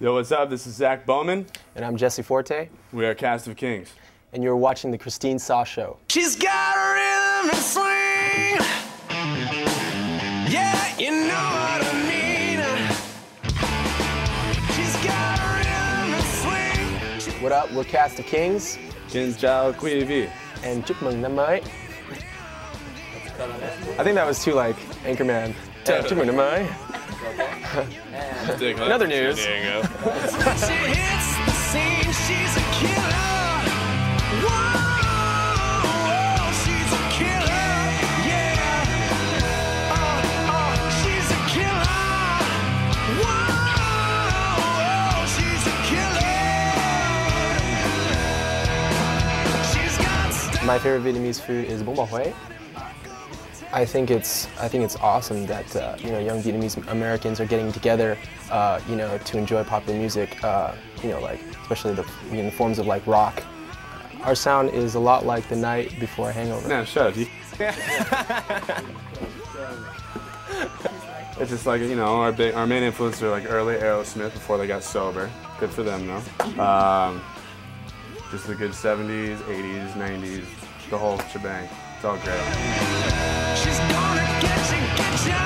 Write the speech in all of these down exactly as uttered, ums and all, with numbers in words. Yo, what's up? This is Zach Bowman. And I'm Jesse Forte. We are Cast of Kings. And you're watching the Kristine Sa Show. She's got a rhythm and swing. Yeah, you know what I mean. She's got a rhythm and swing. What up? We're Cast of Kings. Xin chào quý vị. And chúc mừng năm mới. I think that was too like Anchorman. Chúc mừng năm mới. Another news. There you go. She hits the scene, she's a killer. Whoa, she's a killer. Yeah. Oh, oh, she's a killer. Whoa, she's a killer. She's got stuff. My favorite Vietnamese food is bún bò Huế. I think it's I think it's awesome that uh, you know, young Vietnamese Americans are getting together, uh, you know, to enjoy popular music, uh, you know, like especially the you know, the forms of like rock. Our sound is a lot like the night before a hangover. No, shut up. You it's just like, you know, our big our main influences are like early Aerosmith before they got sober. Good for them though. Um, just the good seventies, eighties, nineties, the whole shebang. It's all great. She's gonna get you, get you.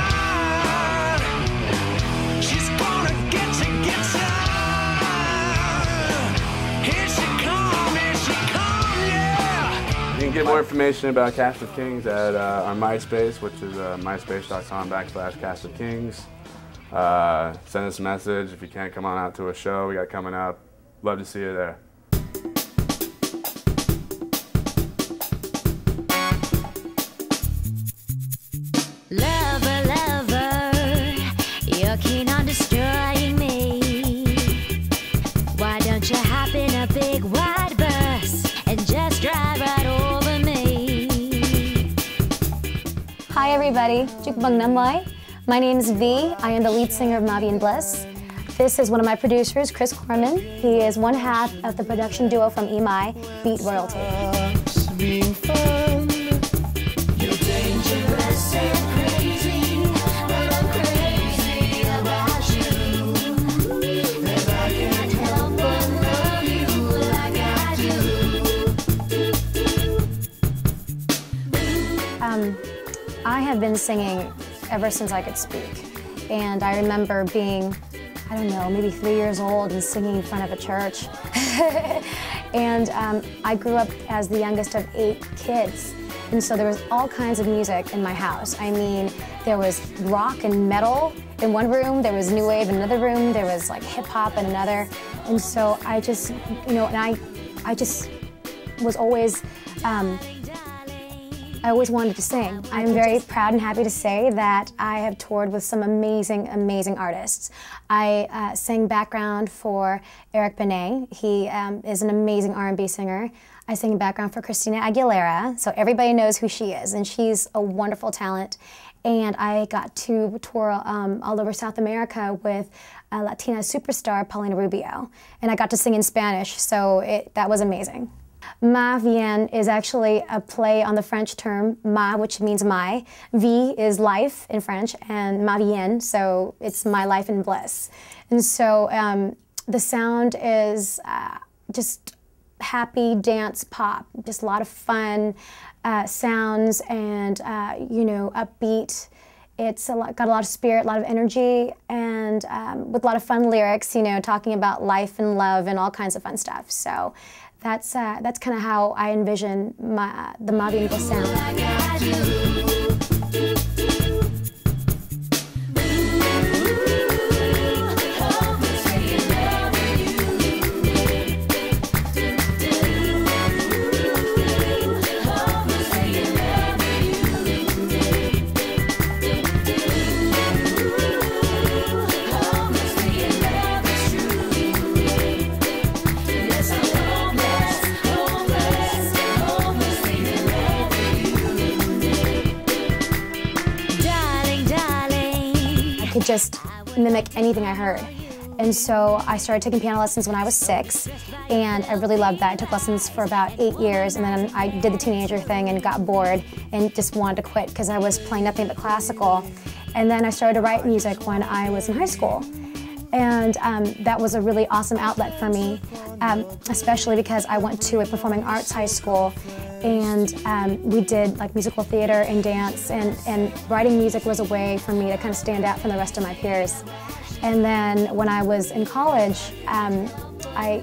She's gonna get you, get you. Here she come, here she come, yeah. You can get more information about Cast of Kings at uh, our MySpace, which is uh, myspace.com backslash Cast of Kings. Uh, send us a message if you can't come on out to a show we got coming up. Love to see you there. Lover, lover, you're keen on destroying me. Why don't you hop in a big wide bus and just drive right over me? Hi everybody, chúc mừng năm mới. My name is V, I am the lead singer of Ma Vie en Bliss. This is one of my producers, Chris Corman. He is one half of the production duo from E M I Beat Royalty. Um, I have been singing ever since I could speak, and I remember being, I don't know, maybe three years old and singing in front of a church. And um, I grew up as the youngest of eight kids, and so there was all kinds of music in my house. I mean, there was rock and metal in one room, there was new wave in another room, there was like hip hop in another, and so I just, you know, and I, I just was always. Um, I always wanted to sing. I'm very proud and happy to say that I have toured with some amazing, amazing artists. I uh, sang background for Eric Benet. He um, is an amazing R and B singer. I sang background for Christina Aguilera, so everybody knows who she is, and she's a wonderful talent. And I got to tour um, all over South America with a Latina superstar, Paulina Rubio, and I got to sing in Spanish, so it, that was amazing. Ma Vie is actually a play on the French term ma, which means my. Vie is life in French, and ma vie, so it's my life in bliss. And so um, the sound is uh, just happy dance pop, just a lot of fun uh, sounds and, uh, you know, upbeat. It's a lot, got a lot of spirit, a lot of energy, and um, with a lot of fun lyrics, you know, talking about life and love and all kinds of fun stuff. So. That's, uh, that's kind of how I envision my, uh, the Ma Vie en Bliss sound. Could just mimic anything I heard. And so I started taking piano lessons when I was six, and I really loved that. I took lessons for about eight years, and then I did the teenager thing and got bored and just wanted to quit because I was playing nothing but classical. And then I started to write music when I was in high school. And um, that was a really awesome outlet for me, um, especially because I went to a performing arts high school, and um, we did like musical theater and dance, and, and writing music was a way for me to kind of stand out from the rest of my peers. And then when I was in college, um, I,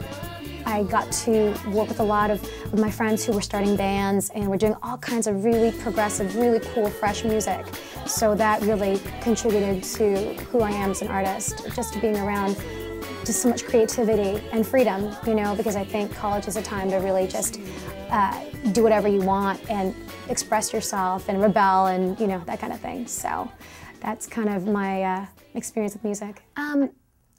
I got to work with a lot of, of my friends who were starting bands and were doing all kinds of really progressive, really cool, fresh music. So that really contributed to who I am as an artist, just being around just so much creativity and freedom, you know, because I think college is a time to really just uh, do whatever you want and express yourself and rebel and, you know, that kind of thing. So that's kind of my uh, experience with music. Um,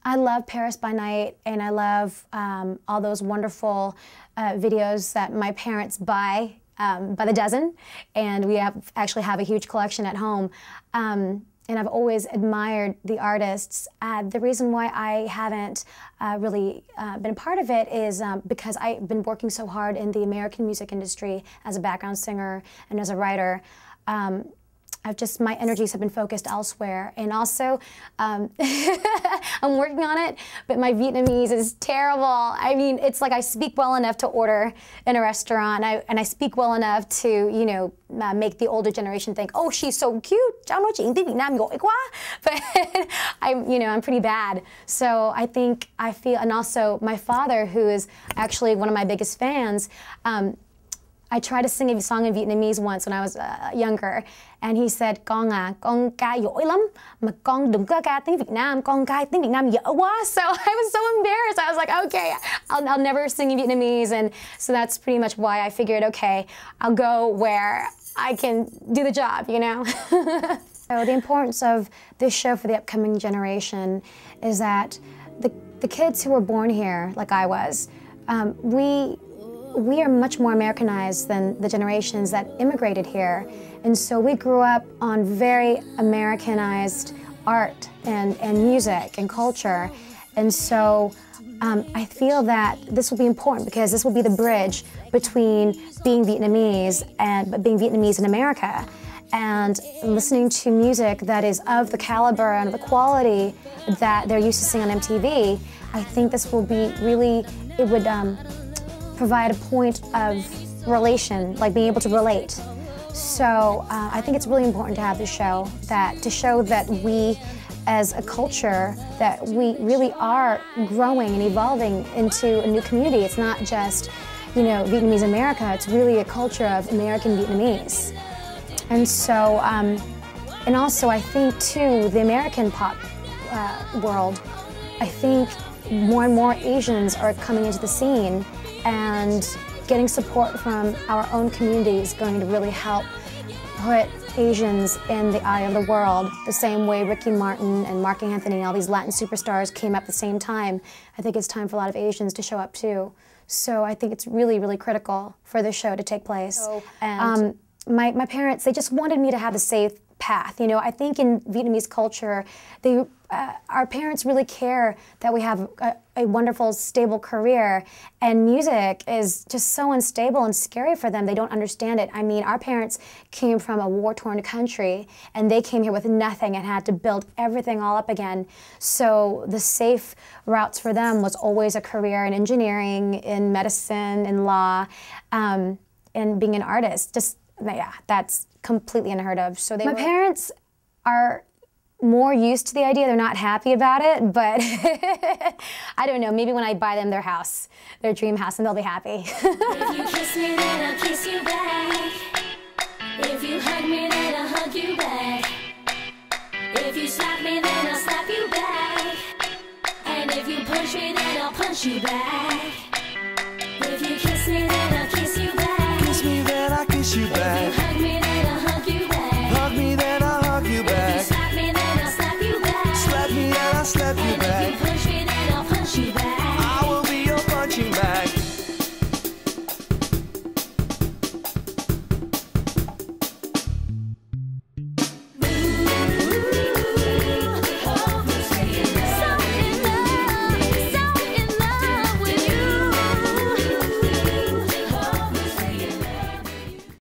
I love Paris by Night, and I love um, all those wonderful uh, videos that my parents buy Um, by the dozen, and we have, actually have a huge collection at home. Um, and I've always admired the artists. Uh, the reason why I haven't uh, really uh, been a part of it is um, because I've been working so hard in the American music industry as a background singer and as a writer. Um, I've just, my energies have been focused elsewhere. And also, um, I'm working on it, but my Vietnamese is terrible. I mean, it's like I speak well enough to order in a restaurant, and I, and I speak well enough to, you know, uh, make the older generation think, oh, she's so cute. But I'm, you know, I'm pretty bad. So I think I feel, and also my father, who is actually one of my biggest fans, um, I tried to sing a song in Vietnamese once when I was uh, younger, and he said, "Con à, con ca giỏi lắm, mà con đừng có ca tiếng Việt Nam, con ca tiếng Việt Nam dở quá." So I was so embarrassed. I was like, "Okay, I'll, I'll never sing in Vietnamese," and so that's pretty much why I figured, okay, I'll go where I can do the job, you know. So the importance of this show for the upcoming generation is that the the kids who were born here, like I was, um, we. We are much more Americanized than the generations that immigrated here. And so we grew up on very Americanized art and, and music and culture. And so um, I feel that this will be important because this will be the bridge between being Vietnamese and but being Vietnamese in America, and listening to music that is of the caliber and the quality that they're used to seeing on M T V. I think this will be really, it would, um, provide a point of relation, like being able to relate. So uh, I think it's really important to have this show, that to show that we, as a culture, that we really are growing and evolving into a new community. It's not just, you know, Vietnamese America. It's really a culture of American Vietnamese. And so, um, and also I think too, the American pop uh, world. I think more and more Asians are coming into the scene, and getting support from our own community is going to really help put Asians in the eye of the world, the same way Ricky Martin and Marc Anthony and all these Latin superstars came up at the same time. I think it's time for a lot of Asians to show up too. So I think it's really, really critical for this show to take place. So, and um, my, my parents, they just wanted me to have a safe path. You know, I think in Vietnamese culture, they, uh, our parents really care that we have a, a wonderful, stable career, and music is just so unstable and scary for them. They don't understand it. I mean, our parents came from a war-torn country, and they came here with nothing and had to build everything all up again. So the safe routes for them was always a career in engineering, in medicine, in law, um, and being an artist. Just, yeah, that's completely unheard of. So they My were... parents are more used to the idea. They're not happy about it, but I don't know, maybe when I buy them their house, their dream house, and they'll be happy. If you kiss me, then I'll kiss you back. If you hug me, then I'll hug you back. If you slap me, then I'll slap you back. And if you punch me, then I'll punch you back.